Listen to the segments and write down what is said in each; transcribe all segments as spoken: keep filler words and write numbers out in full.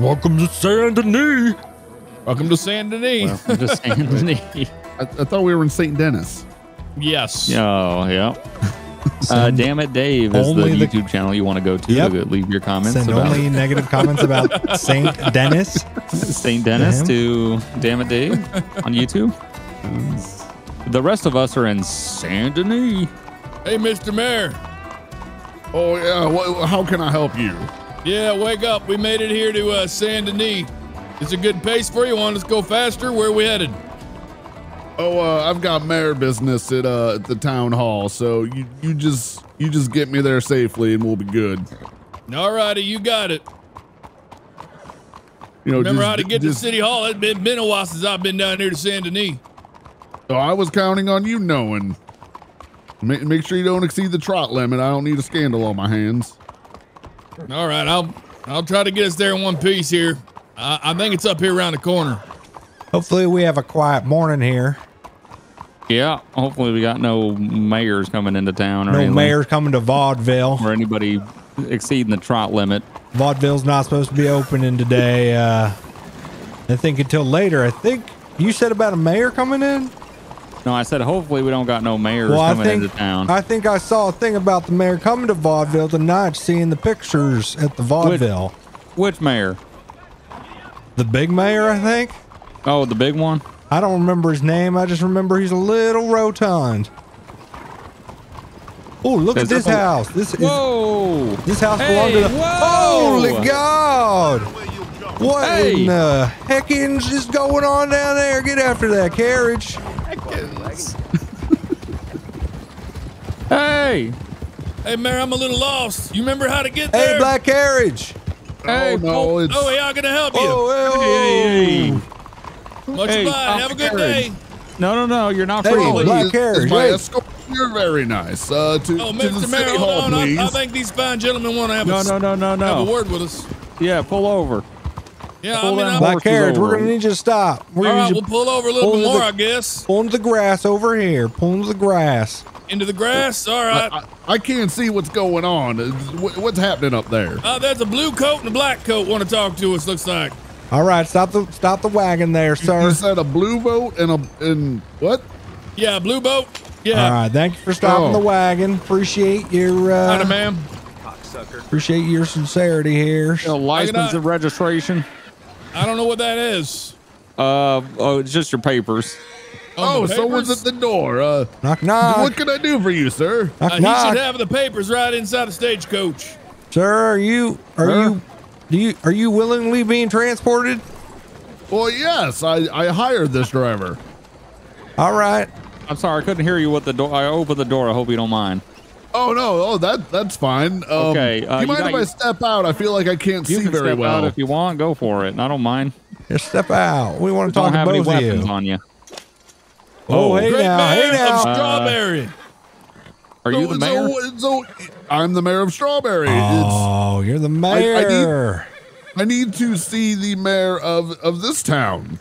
Welcome to Saint Denis. Welcome to Saint Denis. Welcome to Saint Denis. I, I thought we were in Saint Denis. Yes. Oh, yeah. Uh, damn it, Dave is only the YouTube the, channel you want to go to. Yep. Leave your comments. Send about only negative comments about Saint Denis. Saint Denis damn. to Damn It Dave on YouTube. The rest of us are in Saint Denis. Hey, Mister Mayor. Oh, yeah. Well, how can I help you? Yeah, wake up. We made it here to uh, Saint Denis. It's a good pace for you. Want us to go faster? Where are we headed? Oh, uh, I've got mayor business at uh, the town hall, so you, you just you just get me there safely, and we'll be good. All righty, you got it. You know, remember just, how to get just, to City Hall. It's been, been a while since I've been down here to Saint Denis. Oh, I was counting on you knowing. Make, make sure you don't exceed the trot limit. I don't need a scandal on my hands. All right, I'll I'll try to get us there in one piece here. I, I think it's up here around the corner. Hopefully we have a quiet morning here. Yeah, hopefully we got no mayors coming into town or no anything. Mayors coming to Vaudeville or anybody exceeding the trot limit. Vaudeville's not supposed to be opening today. Uh, I think until later. I think you said about a mayor coming in. No, I said hopefully we don't got no mayors well, coming think, into town. I think I saw a thing about the mayor coming to Vaudeville tonight. Seeing the pictures at the Vaudeville. Which, which mayor? The big mayor, I think. Oh, the big one? I don't remember his name. I just remember he's a little rotund. Oh, look There's at this house. This is Whoa. This house hey, belonged to the whoa. Holy God. What hey. in the heckins is going on down there? Get after that carriage. Hey. Hey, Mayor, I'm a little lost. You remember how to get there? Hey, black carriage. Hey, oh, no, it's... oh, hey, I'm going to help you. Oh, hey. hey. Much hey, fun. Have a good carriage. day. No, no, no. You're not hey, free. Black carriage. You're very nice. Uh, to, oh, to Mister Mayor, hold on. I, I think these fine gentlemen want to have, no, a, no, no, no, no. have a word with us. Yeah, pull over. Yeah, pull I mean, black carriage. We're gonna need you to stop. We're All right, we'll pull over a little bit more, the, I guess. Pull into the grass over here. Pull into the grass. Into the grass. All right. I, I, I can't see what's going on. What's happening up there? Uh, there's a blue coat and a black coat want to talk to us. Looks like. All right, stop the stop the wagon there, sir. You said a blue boat and a and what? Yeah, blue boat. Yeah. All right, thank you for stopping oh. the wagon. Appreciate your. Uh, Hi, ma'am. Appreciate your sincerity here. A license and registration. I don't know what that is. Uh oh, it's just your papers. Oh, oh papers? Someone's at the door. Uh, knock knock. What can I do for you, sir? Knock, uh, he knock. should have the papers right inside the stagecoach. Sir, are you are huh? you? Do you, are you willingly being transported? Well, yes, I, I hired this driver. All right. I'm sorry. I couldn't hear you with the door. I opened the door. I hope you don't mind. Oh, no. Oh, that that's fine. Um, okay. Uh, do you, you mind got, if I step out? I feel like I can't you see can very step well. Out if you want, go for it. I don't mind. Just step out. We want to talk about both of you. Don't have any weapons on you. Oh, oh hey great now. Mayor hey now. Of Strawberry. Uh, Are you so, the mayor? So, so I'm the mayor of Strawberry. Oh, it's, you're the mayor. I, I, need, I need to see the mayor of, of this town.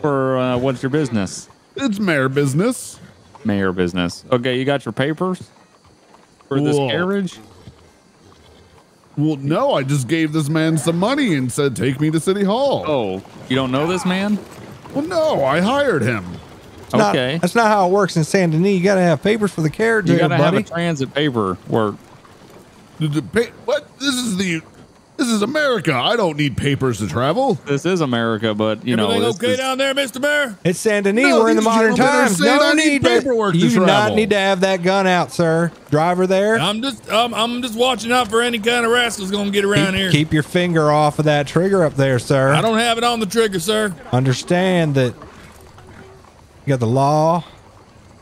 For uh, what's your business? It's mayor business. Mayor business. Okay, you got your papers for Whoa. this carriage? Well, no, I just gave this man some money and said, take me to City Hall. Oh, you don't know this man? Well, no, I hired him. Not, okay, that's not how it works in Saint Denis. You gotta have papers for the carriage. You gotta buddy. have a transit paper work. What? This is the this is America. I don't need papers to travel. This is America, but you Everything know, okay this, down there, Mister Mayor. It's Saint Denis. No, we're in the modern times. No I need paperwork. To, to you do not need to have that gun out, sir. Driver there. I'm just I'm, I'm just watching out for any kind of rascals gonna get around keep, here. Keep your finger off of that trigger up there, sir. I don't have it on the trigger, sir. Understand that. You got the law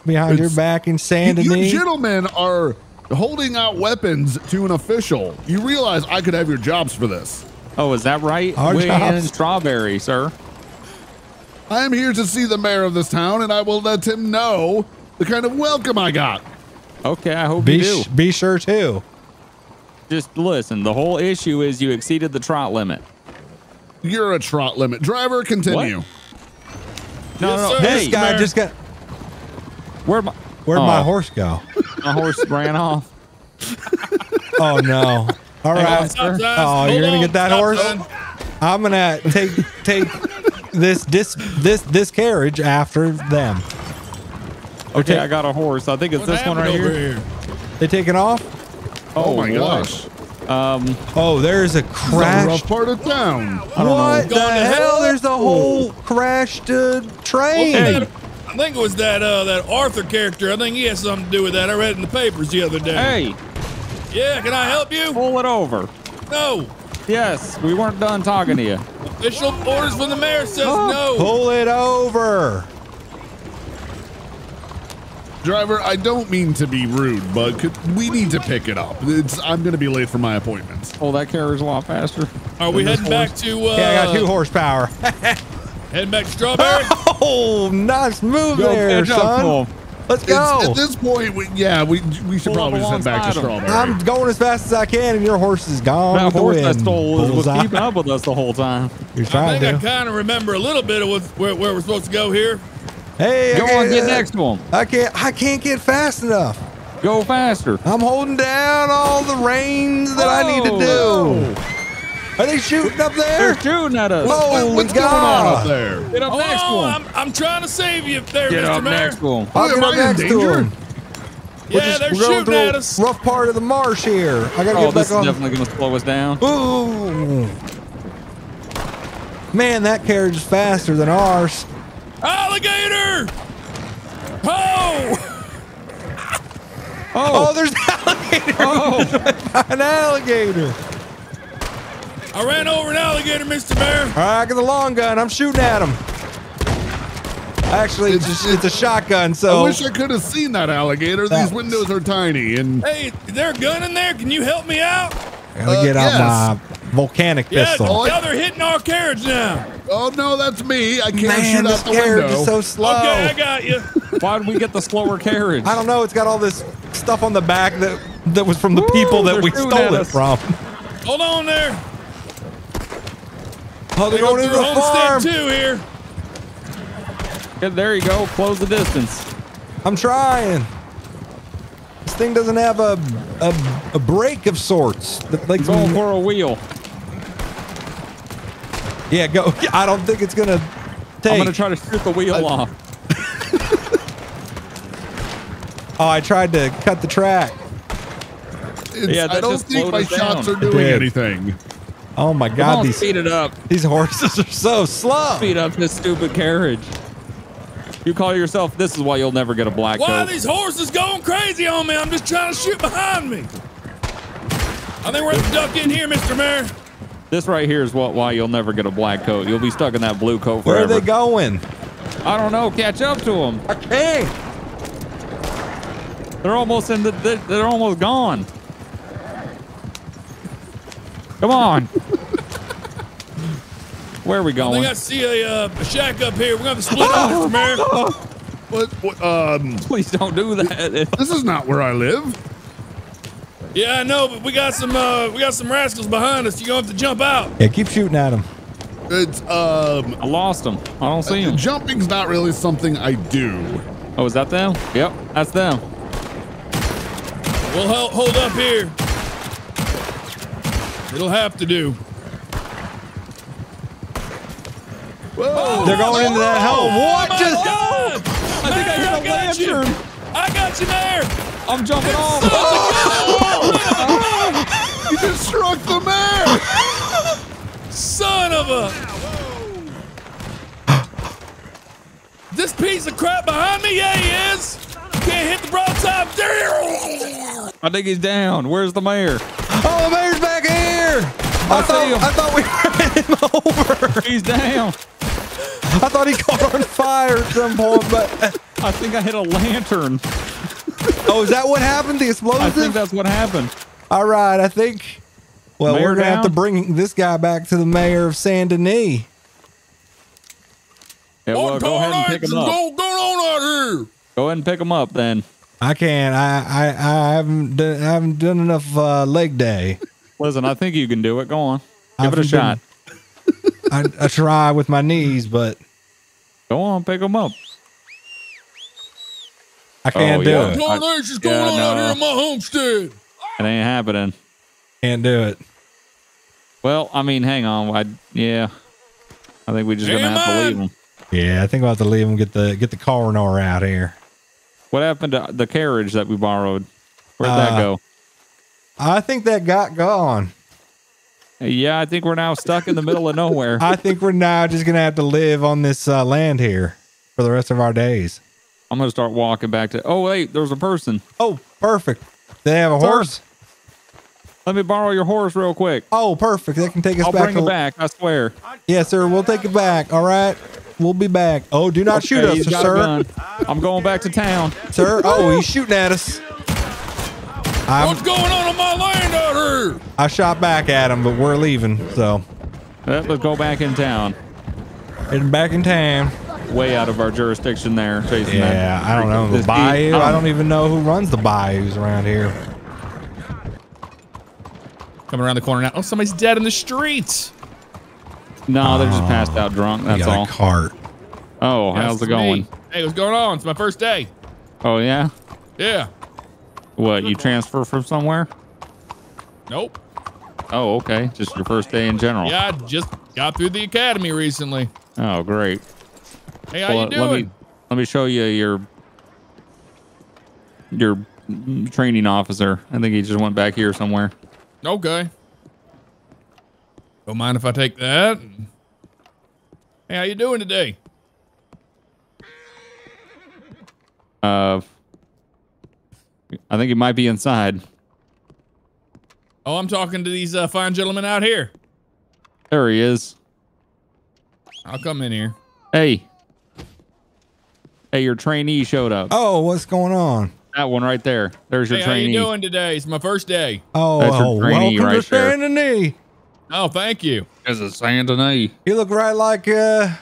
behind it's, your back in Saint Denis. You, you gentlemen are holding out weapons to an official. You realize I could have your jobs for this. Oh, is that right? Our We're jobs. in Strawberry, sir. I am here to see the mayor of this town, and I will let him know the kind of welcome I got. Okay, I hope be you do. Be sure to. Just listen, the whole issue is you exceeded the trot limit. You're a trot limit. Driver, continue. What? No, yes, no, no. This hey, guy Mayor. just got. Where'd my, where'd oh. my horse go? My horse ran off. Oh, no. All right. Stop, stop, stop. Oh, Hold you're going to get that stop, horse? Stop. I'm gonna take take this this this this carriage after them. Okay, take, I got a horse. I think it's this one right here? here. They taking off? Oh, oh my gosh. gosh. Um, oh, there's a crash. Rough part of town. What the hell? There's a whole crashed uh, train. Well, that, I think it was that uh, that Arthur character. I think he has something to do with that. I read it in the papers the other day. Hey. Yeah, can I help you? Pull it over. No. Yes, we weren't done talking to you. Official orders from the mayor says oh. no. Pull it over. Driver, I don't mean to be rude, but could, we need to pick it up. It's, I'm going to be late for my appointments. Oh, that carrier's a lot faster. Are we heading back to... Uh, yeah, I got two horsepower. Heading back to Strawberry? Oh, nice move go there, son. Let's go. It's, at this point, we, yeah, we, we should pull probably just head back to Strawberry. I'm going as fast as I can, and your horse is gone. That horse wind. that stole was keeping up with us the whole time. You're trying I think to. I kind of remember a little bit of what, where, where we're supposed to go here. Hey, go I on, get uh, next one. I can't, I can't get fast enough. Go faster. I'm holding down all the reins that oh. I need to do. Are they shooting up there? They're shooting at us. Holy What's God. going on up there? Get up oh, next one. I'm, I'm trying to save you there, get Mister Up Mayor. Next one. I'll get up next to him. Yeah, they're shooting at us. Rough part of the marsh here. I gotta oh, get this back is on. Definitely gonna slow us down. Ooh. Man, that carriage is faster than ours. Alligator! Oh! Oh! Oh, there's an alligator! Oh! An alligator! I ran over an alligator, Mister Mayor! All right, I got the long gun. I'm shooting at him. Actually, it's, it's, it's a shotgun, so... I wish I could have seen that alligator. That's... These windows are tiny, and... Hey, is there a gun in there? Can you help me out? I gotta uh, get yes. out my volcanic yeah, pistol. Yeah, they're hitting our carriage now. Oh, no, that's me. I can't Man, shoot out the window. Man, this carriage is so slow. Okay, I got you. Why did we get the slower carriage? I don't know. It's got all this stuff on the back that, that was from the Woo, people that we stole it from. Hold on there. Oh, they're going into the farm. Too here. Yeah, there you go. Close the distance. I'm trying. This thing doesn't have a a, a brake of sorts. Like going for a wheel. Yeah, go. I don't think it's gonna take. I'm gonna try to shoot the wheel I, off. Oh, I tried to cut the track. It's, yeah, I don't think my shots down. are doing anything. Oh my God! Come on, these speed it up. These horses are so slow. Speed up this stupid carriage. You call yourself? This is why you'll never get a black. Why coat. Are these horses going crazy on me? I'm just trying to shoot behind me. I think we're gonna duck in here, Mister Mayor. This right here is what why you'll never get a black coat. You'll be stuck in that blue coat forever. Where are they going? I don't know. Catch up to them. I can't. They're almost in the. They're almost gone. Come on. Where are we going? I think I see a, uh, a shack up here. We're gonna have to split off from here. What, what, um, Please don't do that. This is not where I live. Yeah, I know, but we got some uh, we got some rascals behind us. You're gonna have to jump out. Yeah, keep shooting at them. It's um, I lost them. I don't see them. Uh, jumping's not really something I do. Oh, is that them? Yep, that's them. We'll hold, hold up here. It'll have to do. Whoa! Oh, they're going into that hole. What just? Oh, I think I hit a lantern. I got you there. I'm jumping off. You just struck the mayor! Son of a... This piece of crap behind me? Yeah, he is! Can't hit the broadside. I think he's down. Where's the mayor? Oh, the mayor's back here! I, I, thought, I thought we ran him over. He's down. I thought he caught on fire at some point, but... I think I hit a lantern. Oh, is that what happened? The explosion? I think that's what happened. All right, I think, well, mayor we're going to have to bring this guy back to the mayor of Saint Denis. Yeah, well, go ahead and pick him up. Go, go, on out here. Go ahead and pick him up, then. I can't. I, I, I haven't, done, I haven't done enough uh, leg day. Listen, I think you can do it. Go on. Give I've it a shot. I, I try with my knees, but. Go on, pick him up. I can't oh, do yeah. it. What's yeah, going on no. out here in my homestead? It ain't happening. Can't do it. Well, I mean, hang on. I, yeah. I think we just going to have to leave them. Yeah, I think we'll have to leave them. Get the, get the coroner out here. What happened to the carriage that we borrowed? Where'd uh, that go? I think that got gone. Yeah, I think we're now stuck in the middle of nowhere. I think we're now just going to have to live on this uh, land here for the rest of our days. I'm going to start walking back to... Oh, wait, there's a person. Oh, perfect. They have a Sir, horse? Let me borrow your horse real quick. Oh, perfect. They can take us I'll back. I'll bring to... it back, I swear. Yes, sir. We'll take it back. All right. We'll be back. Oh, do not okay, shoot us, sir. I'm going back to town. Sir, oh, he's shooting at us. I'm, What's going on on my land out here? I shot back at him, but we're leaving, so. Let's go back in town. Getting back in town. Way out of our jurisdiction there. Chasing yeah, that. I don't know. The bayou? Um, I don't even know who runs the bayous around here. Coming around the corner now. Oh, somebody's dead in the streets. No, they're oh, just passed out drunk. That's got all. A cart. Oh, yeah, how's it going? Me. Hey, what's going on? It's my first day. Oh, yeah? Yeah. What, you transfer from somewhere? Nope. Oh, okay. Just your first day in general. Yeah, I just got through the academy recently. Oh, great. Hey, how well, you doing? Let me, let me show you your your training officer. I think he just went back here somewhere. Okay. Don't mind if I take that. Hey, how you doing today? Uh... I think he might be inside. Oh, I'm talking to these uh, fine gentlemen out here. There he is. I'll come in here. Hey. Hey, your trainee showed up. Oh, what's going on? That one right there. There's your hey, trainee. How you doing today? It's my first day. Oh, That's your trainee welcome right to Saint Denis. Oh, thank you. This is Saint Denis. You look right like... Uh...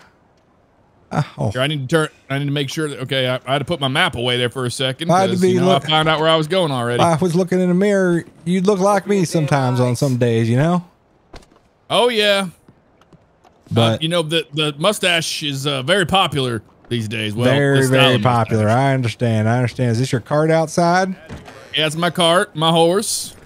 Oh. Here, I need to turn. I need to make sure that. Okay, I, I had to put my map away there for a second. I had to be. You know, look, I found out where I was going already. I was looking in the mirror. You look like me sometimes on some days, you know. Oh yeah, but uh, you know the the mustache is uh, very popular these days. Well, very very popular. Mustache. I understand. I understand. Is this your cart outside? Yeah, it's my cart, my horse.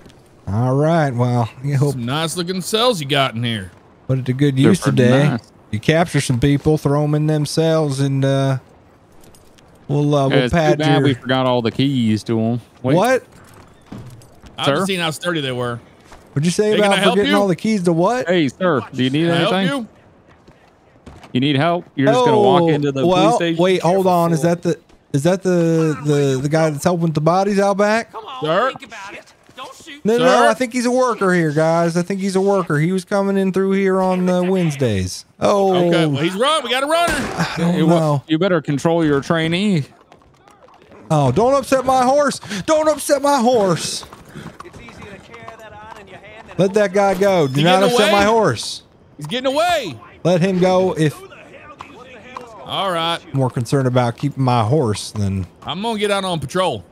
All right. Well, you hope some nice looking cells you got in here. Put it to good They're use today. Nice. You capture some people, throw them in themselves, and uh, we'll uh, yeah, we'll pad too bad your... We forgot all the keys to them. Wait. What? I've sir? Just seen how sturdy they were. What'd you say hey, about forgetting you? all the keys to what? Hey, sir, do you need can anything? You? you need help? You're oh, just gonna walk into the well, police station. Wait, hold on. Is that the is that the the the guy that's helping with the bodies out back? Come on, sir? Think about it. Don't shoot. No, sir? no, I think he's a worker here, guys. I think he's a worker. He was coming in through here on uh, Wednesdays. Oh, okay. Well, he's run. We got a runner. I don't you, know. You better control your trainee. Oh, don't upset my horse. Don't upset my horse. It's easy to carry that on in your hand and let that guy go. Do not upset away? my horse. He's getting away. Let him go. If all right, I'm more concerned about keeping my horse than I'm gonna get out on patrol.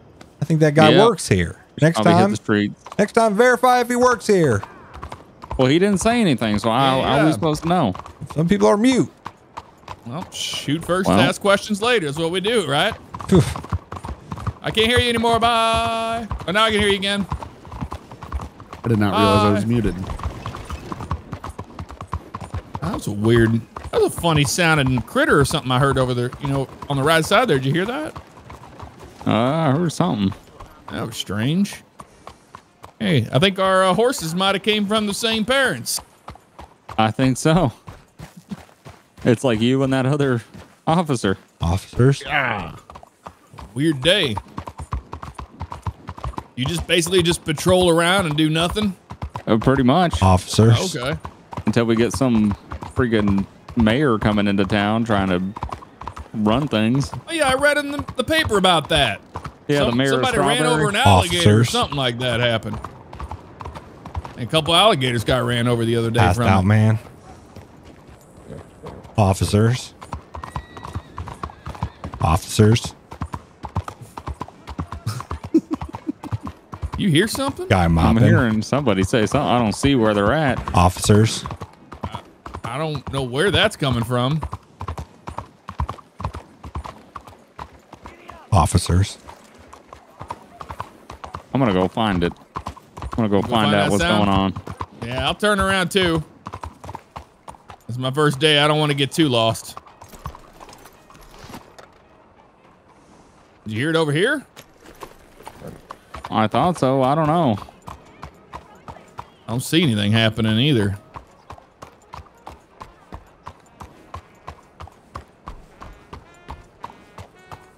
I think that guy yep. works here. Next time, next time, verify if he works here. Well, he didn't say anything, so how yeah. are we supposed to know? Some people are mute. Well, shoot first well. and ask questions later. That's what we do, right? Oof. I can't hear you anymore. Bye. Oh, now I can hear you again. I did not Bye. realize I was muted. That was a weird, that was a funny sounding critter or something I heard over there, you know, on the right side there. Did you hear that? Uh, I heard something. That was strange. Hey, I think our uh, horses might have came from the same parents. I think so. It's like you and that other officer. Officers? Yeah. Weird day. You just basically just patrol around and do nothing? Oh, pretty much. Officers. Okay. Until we get some freaking mayor coming into town trying to run things. Oh, yeah, I read in the, the paper about that. Yeah, Some, the mayor somebody of ran over an alligator Officers. or something like that happened. And a couple alligators got ran over the other day. Passed from out, man. Officers. Officers. You hear something? Guy mobbing. I'm hearing somebody say something. I don't see where they're at. Officers. I, I don't know where that's coming from. Officers. I'm gonna go find it. I'm gonna go, go find, find out what's sound. going on. Yeah, I'll turn around too. It's my first day. I don't want to get too lost. Did you hear it over here? I thought so. I don't know. I don't see anything happening either.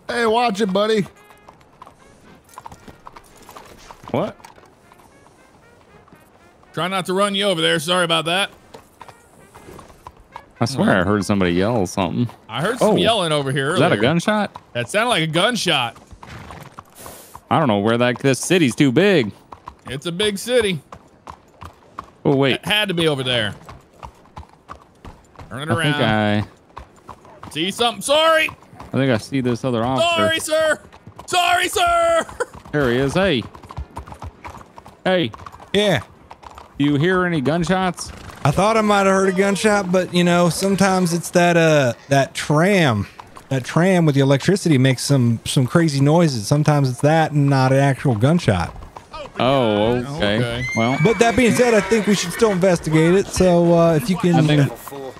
Hey, watch it, buddy. What? Try not to run you over there. Sorry about that. I swear oh. I heard somebody yell something. I heard some oh. yelling over here earlier. Is that a gunshot? That sounded like a gunshot. I don't know where that, this city's too big. It's a big city. Oh, wait. It had to be over there. Turn it I around. Think I... See something? Sorry. I think I see this other officer. Sorry, sir. Sorry, sir. There he is. Hey. Hey. Yeah. You hear any gunshots? I thought I might have heard a gunshot, but you know, sometimes it's that uh that tram, that tram with the electricity makes some some crazy noises. Sometimes it's that and not an actual gunshot. Oh, okay. okay. Well, but that being said, I think we should still investigate it. So uh, if you can, I think, uh,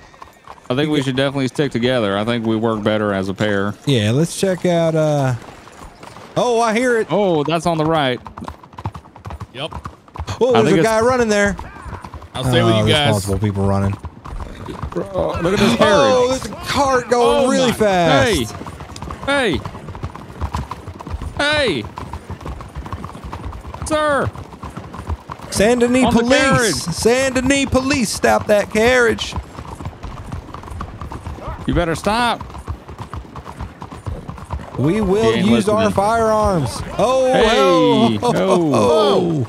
I think we should definitely stick together. I think we work better as a pair. Yeah, let's check out. Uh... Oh, I hear it. Oh, that's on the right. Yep. Oh, there's a guy running there. I'll stay oh, with you guys. Responsible people running. Oh, look at this carriage. Oh, there's a cart going oh really fast. Hey, hey, hey, sir. Saint Denis On police. Saint Denis police, stop that carriage. You better stop. We will use listening. our firearms. Oh, hey, oh, oh, oh,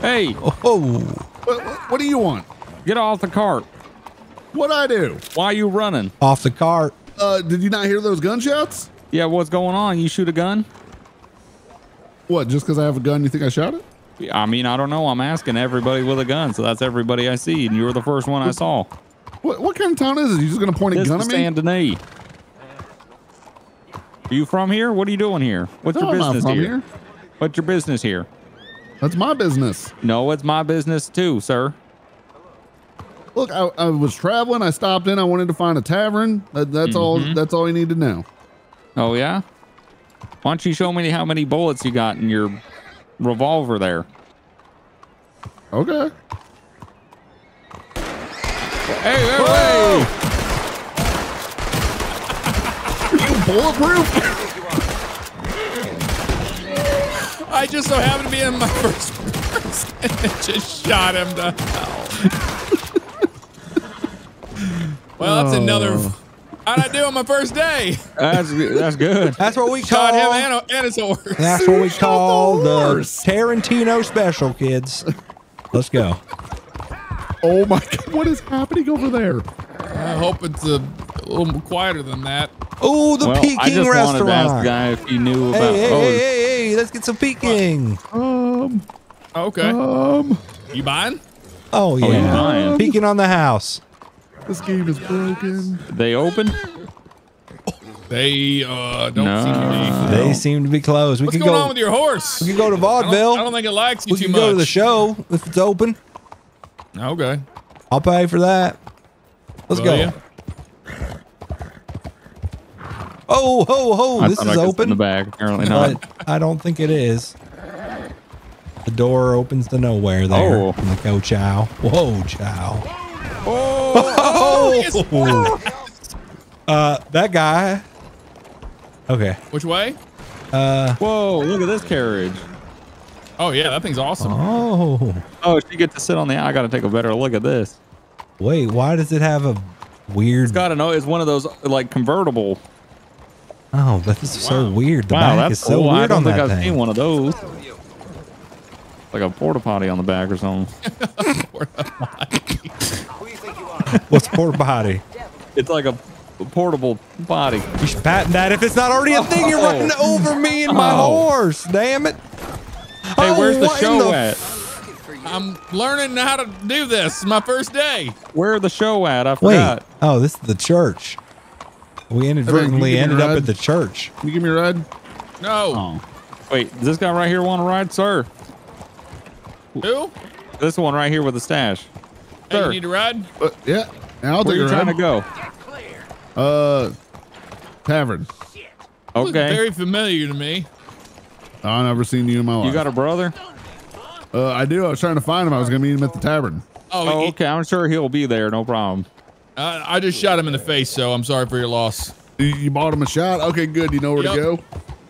oh. hey, oh. What do you want? Get off the cart. What'd I do? Why are you running? Off the cart. Uh, did you not hear those gunshots? Yeah, what's going on? You shoot a gun? What, just because I have a gun, you think I shot it? Yeah, I mean, I don't know. I'm asking everybody with a gun, so that's everybody I see, and you were the first one what, I saw. What What kind of town is it? You just going to point this a gun at me? Saint Denis. Are you from here? What are you doing here? What's no, your business I'm not from here? here? What's your business here? That's my business. No, it's my business too, sir. Look, I, I was traveling. I stopped in. I wanted to find a tavern. That, that's mm-hmm. all. That's all you need to know. Oh yeah. Why don't you show me how many bullets you got in your revolver there? Okay. Hey, hey, Whoa. hey! You bulletproof? I just so happened to be in my first person and just shot him to hell. Well, that's oh. another. How'd I do on my first day? That's that's good. That's what we shot call, him and, and his horse. That's what we call the Tarantino special, kids. Let's go. Oh my God! What is happening over there? I hope it's a little quieter than that. Oh, the well, Peking I just restaurant. Wanted to ask the guy if he knew about. Hey, hey, oh, hey, hey, hey. Let's get some Peking. Um. Okay. Um. You buying? Oh yeah. Oh, you buying? Peking on the house. This game is broken. They open? They uh don't no. seem to be. They seem to be closed. We What's can going go, on with your horse? We can go to Vaudeville. I don't, I don't think it likes you we too can much. We go to the show if it's open. Okay. I'll pay for that. Let's well, go. Yeah. Oh, ho, ho, I this is I open. In the bag. Apparently not. But I don't think it is. The door opens to nowhere there. Oh. I'm like, oh, chow. Whoa, chow. Oh! oh, oh. uh, that guy. Okay. Which way? Uh. Whoa, look at this carriage. Oh, yeah, that thing's awesome. Oh. Oh, if you get to sit on the I got to take a better look at this. Wait, why does it have a weird... It's got to know. It's one of those, like, convertible... Oh, that is wow. so weird. The wow, back is so cool. weird on that thing. I don't think I've seen one of those. Like a porta potty on the back or something. Porta potty. What's porta potty? It's like a, a portable potty. You should patent that if it's not already a thing. You're running over me and my oh. horse. Damn it! Hey, oh, where's the show the at? I'm learning how to do this. My first day. Where's the show at? I forgot. Wait. Oh, this is the church. We inadvertently hey, ended up at the church. Can you give me a ride? No. Oh. Wait, does this guy right here want a ride, sir? Who? This one right here with the stash. Hey, sir, you need a ride? Uh, yeah. I'll Where are you trying to go? Uh, tavern. Shit. Okay. Very familiar to me. I've never seen you in my life. You got a brother? Uh, I do. I was trying to find him. I was going to meet him at the tavern. Oh, oh he, okay. I'm sure he'll be there. No problem. Uh, I just shot him in the face, so I'm sorry for your loss. You, you bought him a shot? Okay, good. You know where yep. to go?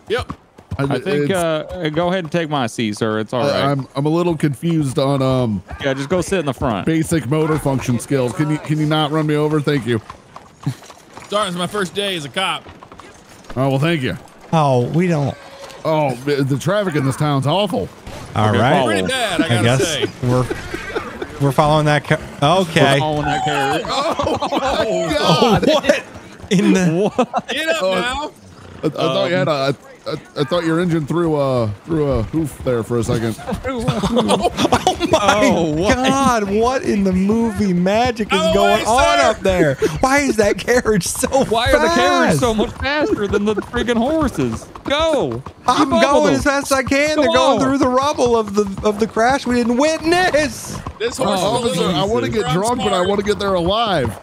Yep. I, I think, uh, go ahead and take my seat, sir. It's all uh, right. I'm, I'm a little confused on, um, yeah, just go sit in the front. Basic motor function skills. Can you, can you not run me over? Thank you. Sorry, it's my first day as a cop. Oh, well, thank you. Oh, we don't. Oh, the traffic in this town's awful. All okay, right. Pretty bad, I gotta I guess say. We're, we're following that. Car okay. We're following that car oh, oh, my God. Oh, what? In the. What? Get up now. I, I um, thought you had a. I, I, I thought your engine threw a threw a hoof there for a second. oh, oh my oh, God! What in the movie magic is oh, going wait, on sir. up there? Why is that carriage so? Why fast? are the carriages so much faster than the freaking horses? Go! I'm going them. as fast as I can. Go They're going on. through the rubble of the of the crash we didn't witness. This horse. Oh, is I want to get drunk, smart. but I want to get there alive.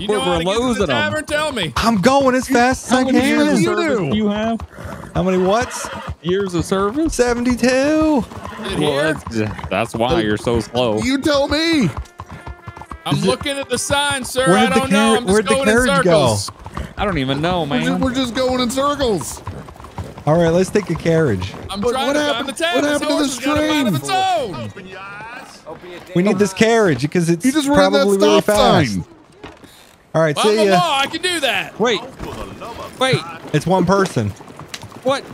You know how to get to the tavern, tell me. I'm going as fast as I can. How many years of service do you have? How many what's? Years of service? seventy-two. Well, that's, that's why you're so slow. You tell me. I'm Is looking it, at the sign, sir. I don't know. I'm just going in circles. Go? I don't even know, man. We're just, we're just going in circles. All right, let's take a carriage. I'm but trying what to happened, find the tavern. What happened this to this train? Open your eyes. Open your we need this carriage because it's you just probably really fast. All right, well, see ya. Law, I can do that. Wait, wait. It's one person. What?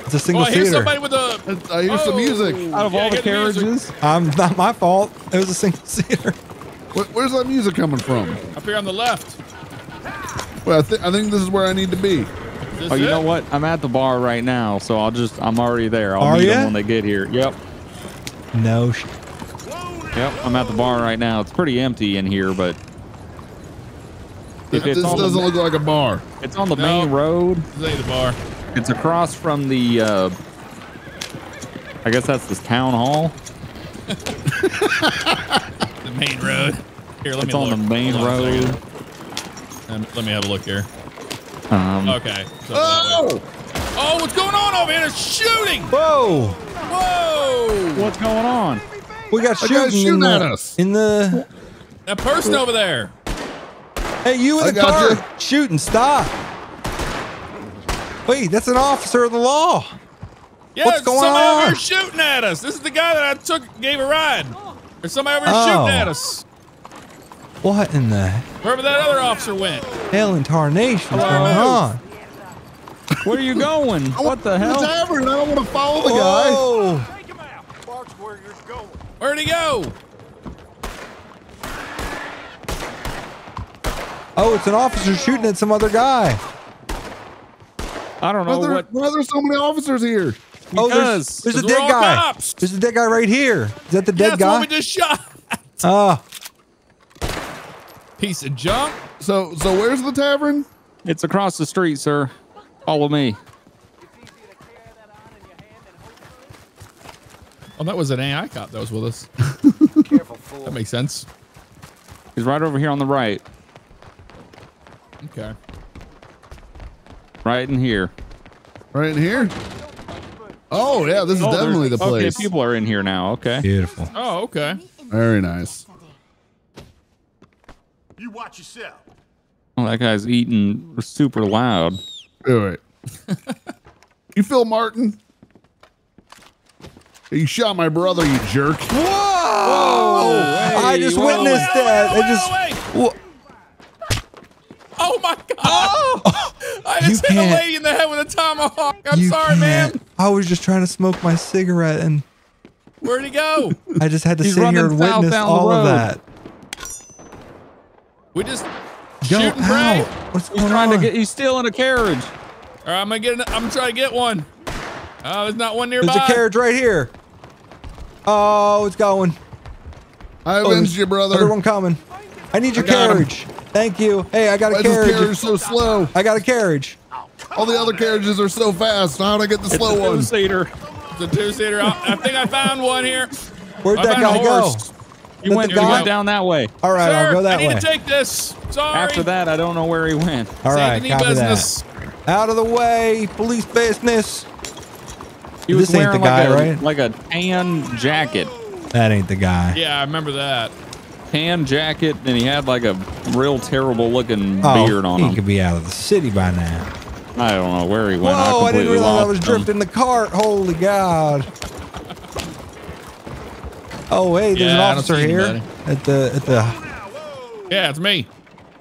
It's a single oh, I hear seater. Somebody with a, I hear oh, some music. Out of all the carriages, I'm um, not my fault. It was a single seater. Where, where's that music coming from? Up here on the left. Well, I, th I think this is where I need to be. Oh, you it? know what? I'm at the bar right now, so I'll just, I'm already there. I'll Are meet ya? them when they get here. Yep. No. Sh yep, I'm at the bar right now. It's pretty empty in here, but. If it's this doesn't the, look like a bar. It's on the no, main road. This ain't a bar. It's across from the, uh, I guess that's this town hall. The main road. Here, let it's me on look. the main Hold road. Um, let me have a look here. Um, okay. So oh! Oh, what's going on over here? They're shooting! Whoa! Whoa! What's going on? We got shooting, shooting in the, at us. In the... That person over there. Hey, you in the car you. shooting, stop. Wait, that's an officer of the law. Yeah, what's going somebody on? over here shooting at us. This is the guy that I took, gave a ride. There's somebody over here oh. shooting at us. What in the? Wherever that other officer went. Hell and tarnation, what's going on? Where are you going? What the hell? It's happening. I don't want to follow the Whoa. guy. Take him out. Mark's where you're going. Where'd he go? Oh, it's an officer shooting at some other guy. I don't know why there, what. Why are there so many officers here? Oh, because, there's, there's a dead guy. Cops. There's a dead guy right here. Is that the dead yeah, guy? That's what we just shot. Ah, uh, piece of junk. So, so where's the tavern? It's across the street, sir. Follow me. Oh, that was an A I cop that was with us. Careful, fool. That makes sense. He's right over here on the right. Okay. Right in here. Right in here? Oh, yeah, this is oh, definitely the place. Okay, people are in here now. Okay. Beautiful. Oh, okay. Very nice. You watch yourself. Well, that guy's eating super loud. All right. You Phil Martin? You shot my brother, you jerk. Whoa! Whoa hey, I just whoa, witnessed whoa, that. Whoa, I just... Whoa. Oh my God! Oh, I just hit a lady in the head with a tomahawk. I'm sorry, can't. man. I was just trying to smoke my cigarette, and where'd he go? I just had to He's sit here and witness all of that. We just go shoot and pray. What's he's going trying on? to get. He's still in a carriage. All right, I'm gonna get. An, I'm trying to get one. Oh, uh, there's not one nearby. There's a carriage right here. Oh, it's going. I avenged oh, you, brother. Another one coming. I need your I carriage. Him. Thank you. Hey, I got a Why carriage. This carriage so slow. I got a carriage. Oh, all the other carriages are so fast. How'd I get the it's slow one? It's a two-seater. It's a two-seater. I think I found one here. Where'd that guy go? You went, went down that way. All right, sir, I'll go that way. I need way. to take this. Sorry. After that, I don't know where he went. All right, copy business. that. Out of the way, police business. He was this wearing ain't the like, guy, a, right? like a tan jacket. That ain't the guy. Yeah, I remember that. Tan jacket, and he had like a real terrible looking oh, beard on he him. He could be out of the city by now. I don't know where he went. Whoa, I, I didn't realize I was drifting him. the cart. Holy God. Oh, hey, there's yeah, an officer here anybody. at the, at the... Yeah, it's me.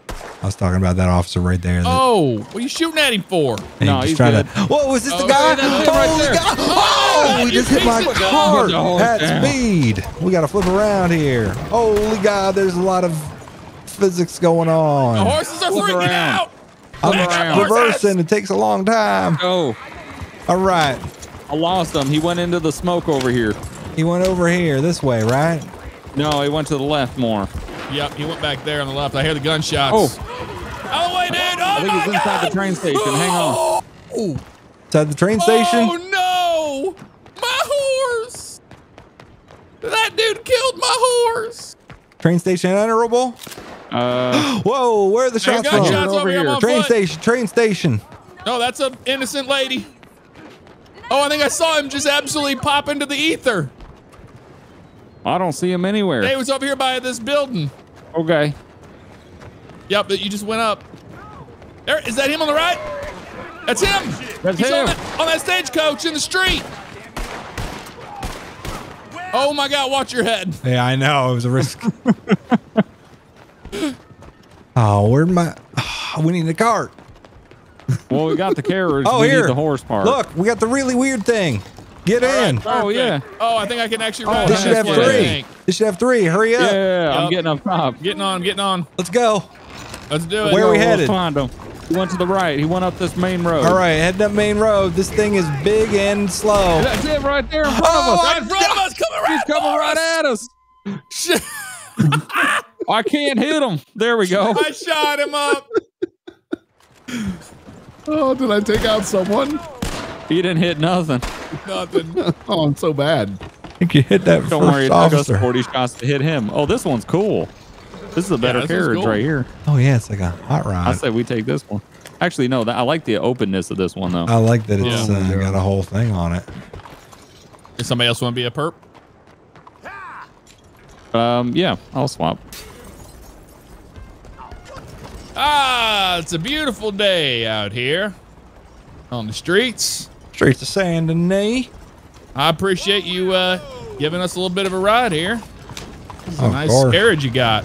I was talking about that officer right there. That... Oh, what are you shooting at him for? And no, he's, he's good. To... Whoa, was this oh, the guy? Oh, right God. oh, oh we just hit my car at down. speed. We got to flip around here. Holy God, there's a lot of physics going on. The horses are flip freaking around. out. I'm reversing. It takes a long time. Oh. All right. I lost him. He went into the smoke over here. He went over here this way, right? No, he went to the left more. Yep, he went back there on the left. I hear the gunshots. Oh, oh wait, dude! Oh I think he's inside God. the train station. Oh. Hang on. Ooh. Inside the train station? Oh no! My horse! That dude killed my horse. Train station honorable. Uh. Whoa! Where are the shots from? Shots over here. Train foot. station. Train station. No, that's an innocent lady. Oh, I think I saw him just absolutely pop into the ether. I don't see him anywhere. He was over here by this building. Okay. Yep, but you just went up. There, is that him on the right? That's him. That's He's him. On that, on that stagecoach in the street. Oh my God, watch your head. Yeah, I know. It was a risk. oh, where'd my... Oh, we need a cart. Well, we got the carriage. Oh, we here. Need the horse part. Look, we got the really weird thing. Get All in. Right, oh, yeah. Oh, I think I can actually ride. Oh, this should have three. Thing. This should have three. Hurry up. Yeah, yeah, yeah. I'm getting up top. Getting on, getting on. Let's go. Let's do it. Where are we headed? Find him. He went to the right. He went up this main road. All right, heading up main road. This thing is big and slow. That's it right there in front oh, of us. Right in front of us. Coming right, He's coming right at us. I can't hit him. There we go. I shot him up. Oh, did I take out someone? He didn't hit nothing. Nothing. Oh, I'm so bad. I think you hit that Don't first worry, officer. forty shots to hit him. Oh, this one's cool. This is a better yeah, carriage cool. right here. Oh, yeah, it's like a hot rod. I say we take this one. Actually, no, I like the openness of this one, though. I like that it's yeah. uh, got a whole thing on it. Does somebody else want to be a perp? Um, yeah, I'll swap. Ah, it's a beautiful day out here on the streets. Streets of Saint Denis. I appreciate you uh, giving us a little bit of a ride here. This is oh, a nice course. carriage you got.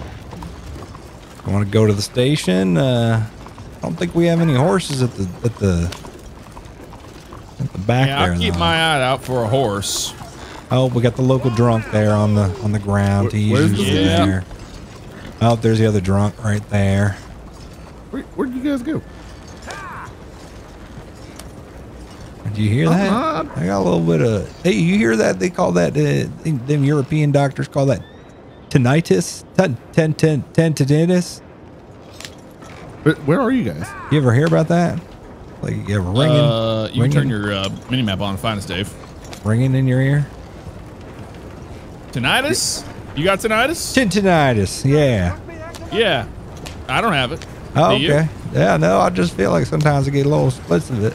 I want to go to the station. Uh, I don't think we have any horses at the at the at the back yeah, there. I'll keep though. my eye out for a horse. Oh, we got the local drunk there on the on the ground. Where, where's the yeah. there. Oh, there's the other drunk right there. Where, where'd you guys go? Did you hear that? Uh -huh. I got a little bit of. Hey, you hear that? They call that. Uh, they, them European doctors call that tinnitus. Ten, ten, ten, ten tinnitus. Where are you guys? You ever hear about that? Like you ever ringing? Uh, you ringing? Can turn your uh, mini map on. Find us, Dave. Ringing in your ear. Tinnitus? You got tinnitus? Tinnitus. Yeah. Yeah. I don't have it. Oh, okay. Yeah, no, I just feel like sometimes I get a little splits of it.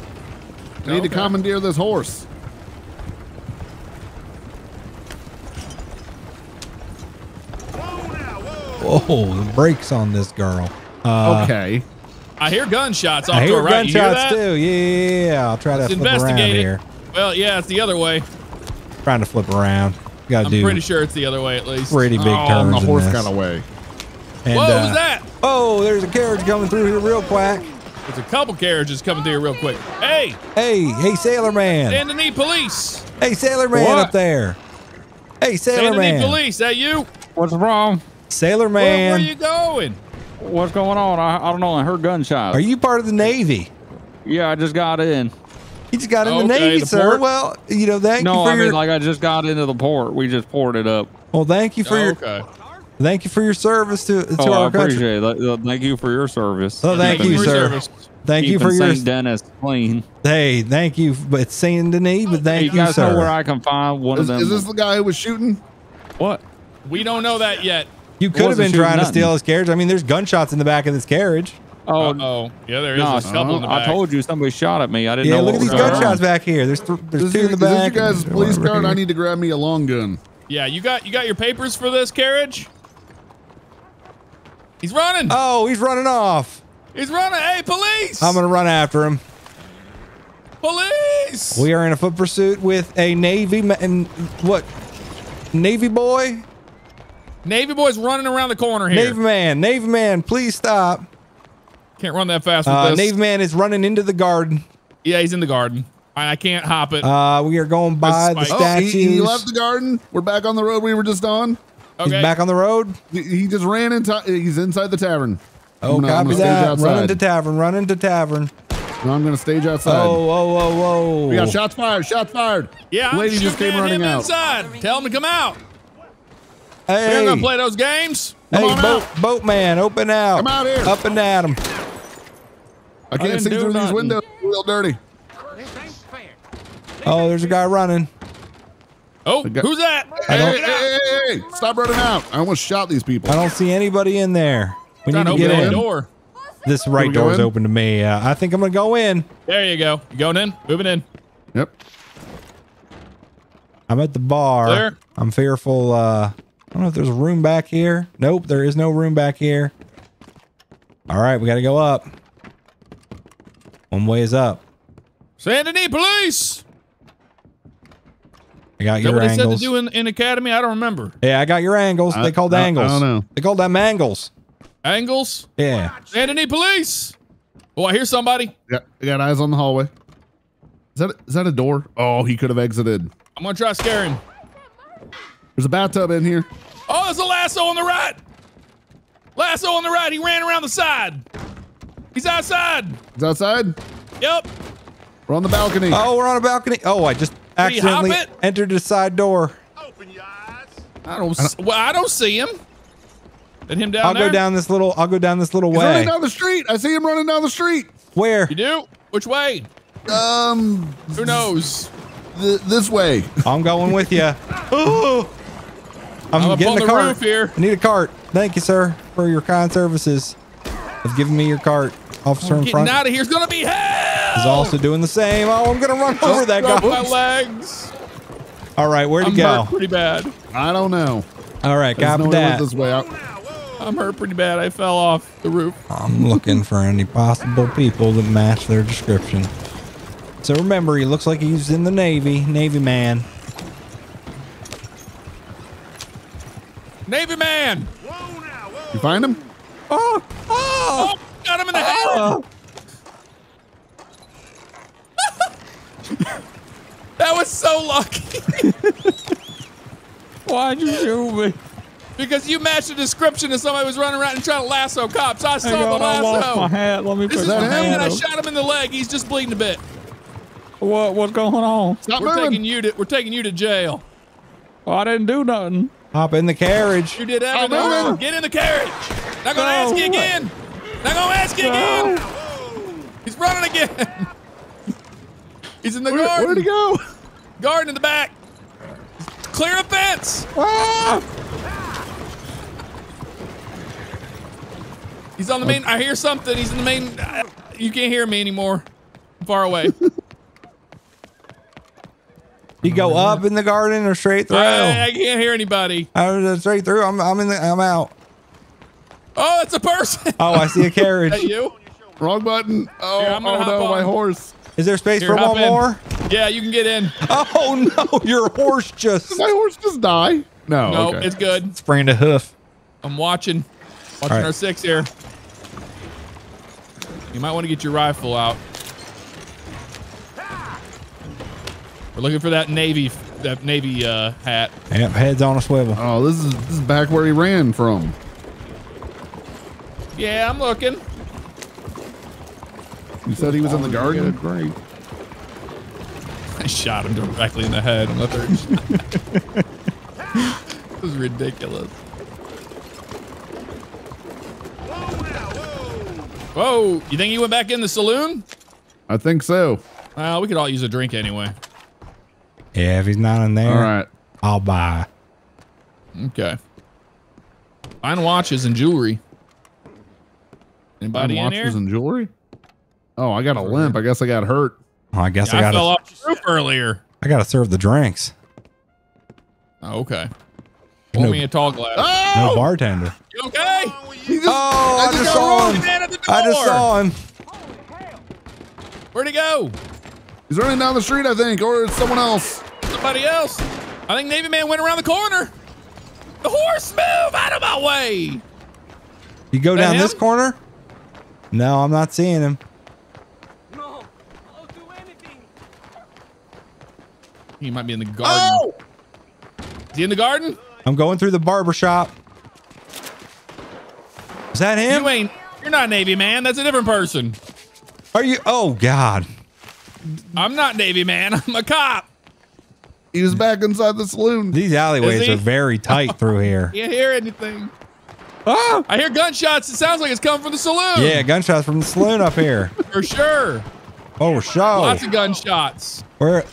I need okay. to commandeer this horse. Whoa, now, whoa. whoa, the brakes on this girl. Uh, okay. I hear gunshots off I hear to our right. Gunshots you hear that? too. Yeah, I'll try Let's to flip around it. here. Well, yeah, it's the other way. Trying to flip around. Gotta I'm do pretty sure it's the other way at least. Pretty big oh, turns. The horse got away. And, Whoa, uh, what was that? Oh, there's a carriage coming through here real quick. There's a couple carriages coming through here real quick. Hey! Hey, hey, Sailor Man. Saint Denis police. Hey, Sailor Man what? up there. Hey, Sailor Saint Man. Saint Denis police, that you? What's wrong? Sailor Man. Where, where are you going? What's going on? I, I don't know. I heard gunshots. Are you part of the Navy? Yeah, I just got in. You just got in okay, the Navy, the sir. Port? Well, you know, thank no, you for I your... No, I mean, like I just got into the port. We just ported up. Well, thank you for oh, okay. your... Thank you for your service to, to oh, our I country. It. Thank you for your service. Oh, thank Keeping you, sir. Service. Thank Keeping you for your Saint Denis clean. Hey, thank you. It's Saint Denis, but thank hey, you, you guys sir. Know where I can find one is, of them. Is this the guy who was shooting? What? We don't know that yet. You could have been trying nothing. to steal his carriage. I mean, there's gunshots in the back of this carriage. Oh, uh oh, yeah, there is no, a stumble uh, in the back. I told you somebody shot at me. I didn't yeah, know. Yeah, look at these gunshots on. back here. There's th there's does two you, in the back. You guys, police car. Right, I need to grab me a long gun. Yeah, you got you got your papers for this carriage. He's running. Oh, he's running off. He's running. Hey, police! I'm gonna run after him. Police! We are in a foot pursuit with a Navy man. What? Navy boy? Navy boy's running around the corner here. Navy man, Navy man, please stop. Can't run that fast with uh, this. Navy man is running into the garden. Yeah, he's in the garden. I can't hop it. Uh, we are going by the statues. Oh, he, he left the garden. We're back on the road we were just on. Okay. He's back on the road. He, he just ran into. He's inside the tavern. Oh, no, copy that. Running to tavern. Running to tavern. No, I'm gonna stage outside. Oh, whoa, whoa, whoa! We got shots fired. Shots fired. Yeah, the lady just came running out. Inside. Tell him to come out. Hey, we're gonna play those games. Come hey, boat, out. boat man, open out. Come out here. Up and at him. I can't I see through nothing. these windows. It's real dirty. Oh, there's a guy running. Oh, who's that? Hey, hey, hey, hey, stop running out. I almost shot these people. I don't see anybody in there. We need to get in. Door. This right door is open to me. Uh, I think I'm going to go in. There you go. You going in? Moving in. Yep. I'm at the bar. Clear. I'm fearful. Uh, I don't know if there's a room back here. Nope, there is no room back here. All right, we got to go up. One way is up. Saint Denis police! I got is your angles. Is that what they said to do in, in Academy? I don't remember. Yeah, I got your angles. I, they called I, angles. I don't know. They called them angles. Angles? Yeah. Saint Denis police! Oh, I hear somebody. Yeah, I got eyes on the hallway. Is that, is that a door? Oh, he could have exited. I'm going to try scaring. There's a bathtub in here. Oh, there's a lasso on the right. Lasso on the right. He ran around the side. He's outside. He's outside? Yep. We're on the balcony. Oh, we're on a balcony. Oh, I just accidentally entered the side door. Open your eyes. I don't. I don't well, I don't see him. Did him down I'll there? I'll go down this little. I'll go down this little He's way. Running down the street. I see him running down the street. Where? You do? Which way? Um. Who knows? Th this way. I'm going with you. Oh. I'm, I'm getting a cart. Roof here. I need a cart. Thank you, sir, for your kind services of giving me your cart. Officer I'm in front. Getting out of here. It's gonna be hell. He's also doing the same. Oh, I'm gonna run over that guy. My legs. All right, where'd he go? I'm hurt pretty bad. I don't know. All right, got that. This way out. I'm hurt pretty bad. I fell off the roof. I'm looking for any possible people that match their description. So remember, he looks like he's in the Navy. Navy man. Navy man. You find him? Oh! Oh! Oh, got him in the head. Oh. That was so lucky. Why'd you shoot me? Because you matched the description of somebody was running around and trying to lasso cops. I saw Hang the on, lasso. I lost my hat. Let me this put is that him, and I shot him in the leg. He's just bleeding a bit. What? What's going on? Stop we're moving. taking you to. We're taking you to jail. Well, I didn't do nothing. Hop in the carriage. You did everything. Get in the carriage. Not gonna oh, ask you again. Not gonna ask you again. Oh. He's running again. He's in the Where, garden. Where'd he go? Garden in the back. Clear a fence. Ah! He's on the main. I hear something. He's in the main. You can't hear me anymore. I'm far away. You go up in the garden or straight through? I, I can't hear anybody. I'm straight through. I'm. I'm in the. I'm out. Oh, it's a person. Oh, I see a carriage. Is that you? Wrong button. Oh, Here, I'm gonna oh no, on. my horse. Is there space Here, for one in. more? Yeah, you can get in. Oh, no. Your horse just... Did my horse just die? No. No, okay. It's good. Sprained a hoof. I'm watching. Watching right. our six here. You might want to get your rifle out. We're looking for that Navy that Navy uh, hat. Yep, head's on a swivel. Oh, this is, this is back where he ran from. Yeah, I'm looking. You said he was in the garden? Great. I shot him directly in the head on the third shot. This was ridiculous. Whoa. You think he went back in the saloon? I think so. Well, we could all use a drink anyway. Yeah, if he's not in there, all right. I'll buy. Okay. Fine watches and jewelry. Anybody Fine in watches here? Watches and jewelry? Oh, I got a limp. I guess I got hurt. Oh, I guess yeah, I got I fell off the roof earlier. I got to serve the drinks. Oh, okay. Pour no, me a tall glass. Oh! No bartender. You okay? You just, oh, I, I just saw him. I just saw him. Where'd he go? He's running down the street, I think, or it's someone else. Somebody else. I think Navy Man went around the corner. The horse, move out of my way. You go down him? This corner? No, I'm not seeing him. No, I'll do anything. He might be in the garden. Oh! Is he in the garden? I'm going through the barbershop. Is that him? You ain't, you're not Navy Man. That's a different person. Are you? Oh, God. I'm not Navy Man. I'm a cop. He was back inside the saloon. These alleyways are very tight through here. Can't hear anything. Oh! I hear gunshots. It sounds like it's coming from the saloon. Yeah, gunshots from the saloon up here. For sure. Oh, sure. Lots of gunshots. We're at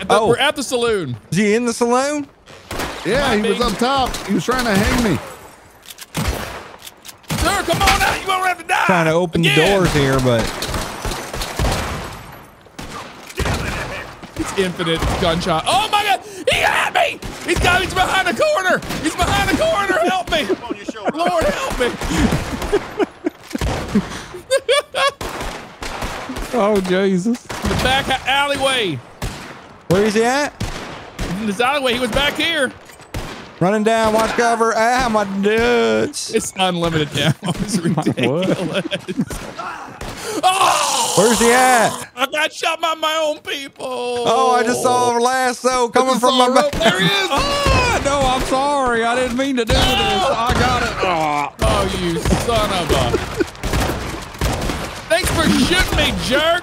the, oh. we're at the saloon. Is he in the saloon? Yeah, he was up top. He was trying to hang me. Sir, come on out. You won't have to die. Trying to open the doors here, but... It's infinite gunshot. Oh my God! He got me! He's got me! He's behind the corner! He's behind the corner! Help me! Lord, help me! Oh Jesus! The back alleyway. Where is he at? In this alleyway. He was back here. Running down. Watch cover. Ah, my nuts! It's unlimited now. It's ridiculous. Oh! Where's he at? I got shot by my own people. Oh, I just saw a lasso coming from my back. There he is. Oh, no, I'm sorry. I didn't mean to do oh. this. I got it. Oh, oh you son of a. Thanks for shooting me, jerk.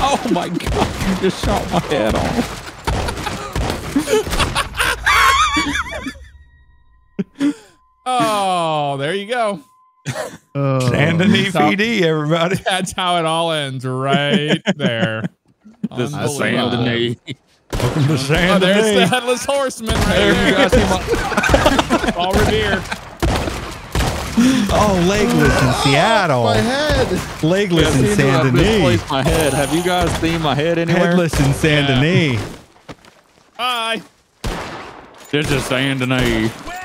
Oh, my God. You just shot my head off. Oh, there you go. Uh, Saint Denis P D, everybody. That's how it all ends, right there. This is Saint Denis. Welcome to Saint oh, Denis. There's the headless horseman right there. there. You guys see my Paul Revere. Oh, legless in Seattle. Oh, my head. Legless yeah, in Saint Denis. My head. Have you guys seen my head anywhere? Headless in Saint yeah. Denis. Hi. This is Saint Denis.